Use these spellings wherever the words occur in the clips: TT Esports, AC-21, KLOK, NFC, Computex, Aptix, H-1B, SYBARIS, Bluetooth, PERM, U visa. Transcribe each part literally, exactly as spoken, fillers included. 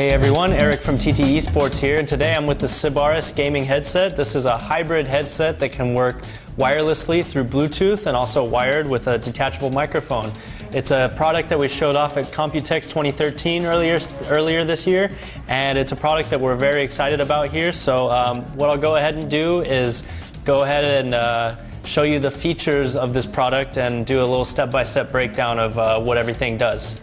Hey everyone, Eric from T T Esports here, and today I'm with the SYBARIS gaming headset. This is a hybrid headset that can work wirelessly through Bluetooth and also wired with a detachable microphone. It's a product that we showed off at Computex twenty thirteen earlier, earlier this year, and it's a product that we're very excited about here. So um, what I'll go ahead and do is go ahead and uh, show you the features of this product and do a little step-by-step breakdown of uh, what everything does.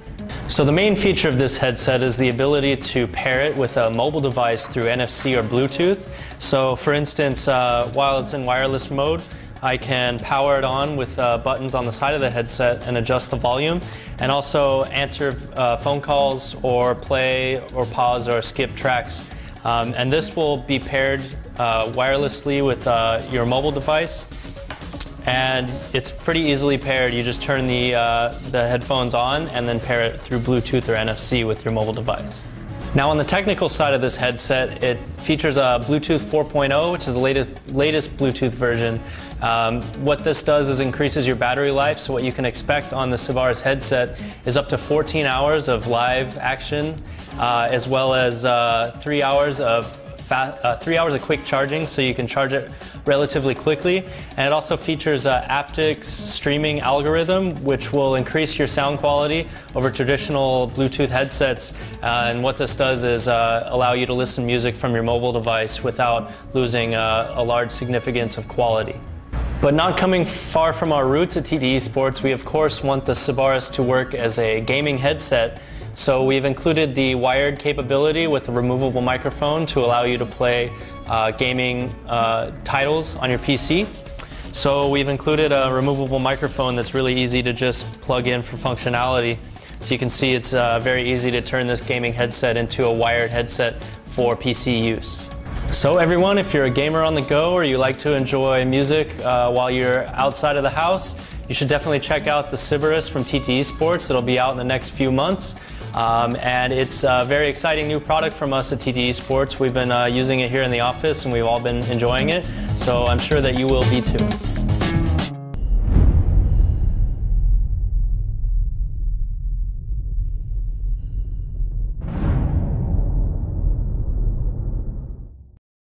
So the main feature of this headset is the ability to pair it with a mobile device through N F C or Bluetooth. So for instance, uh, while it's in wireless mode, I can power it on with uh, buttons on the side of the headset and adjust the volume, and also answer uh, phone calls or play or pause or skip tracks. Um, and this will be paired uh, wirelessly with uh, your mobile device. And it's pretty easily paired. You just turn the, uh, the headphones on and then pair it through Bluetooth or N F C with your mobile device. Now on the technical side of this headset, it features a Bluetooth four point oh, which is the latest, latest Bluetooth version. Um, what this does is increases your battery life, so what you can expect on the SYBARIS headset is up to fourteen hours of live action, uh, as well as uh, three hours of Uh, three hours of quick charging, so you can charge it relatively quickly. And it also features uh, Aptix streaming algorithm, which will increase your sound quality over traditional Bluetooth headsets. Uh, and what this does is uh, allow you to listen to music from your mobile device without losing uh, a large significance of quality. But not coming far from our roots at T T Esports, we of course want the SYBARIS to work as a gaming headset. So we've included the wired capability with a removable microphone to allow you to play uh, gaming uh, titles on your P C. So we've included a removable microphone that's really easy to just plug in for functionality. So you can see it's uh, very easy to turn this gaming headset into a wired headset for P C use. So everyone, if you're a gamer on the go or you like to enjoy music uh, while you're outside of the house, you should definitely check out the SYBARIS from T T Esports. It'll be out in the next few months. Um, and it's a very exciting new product from us at T T Esports. We've been uh, using it here in the office and we've all been enjoying it. So I'm sure that you will be too.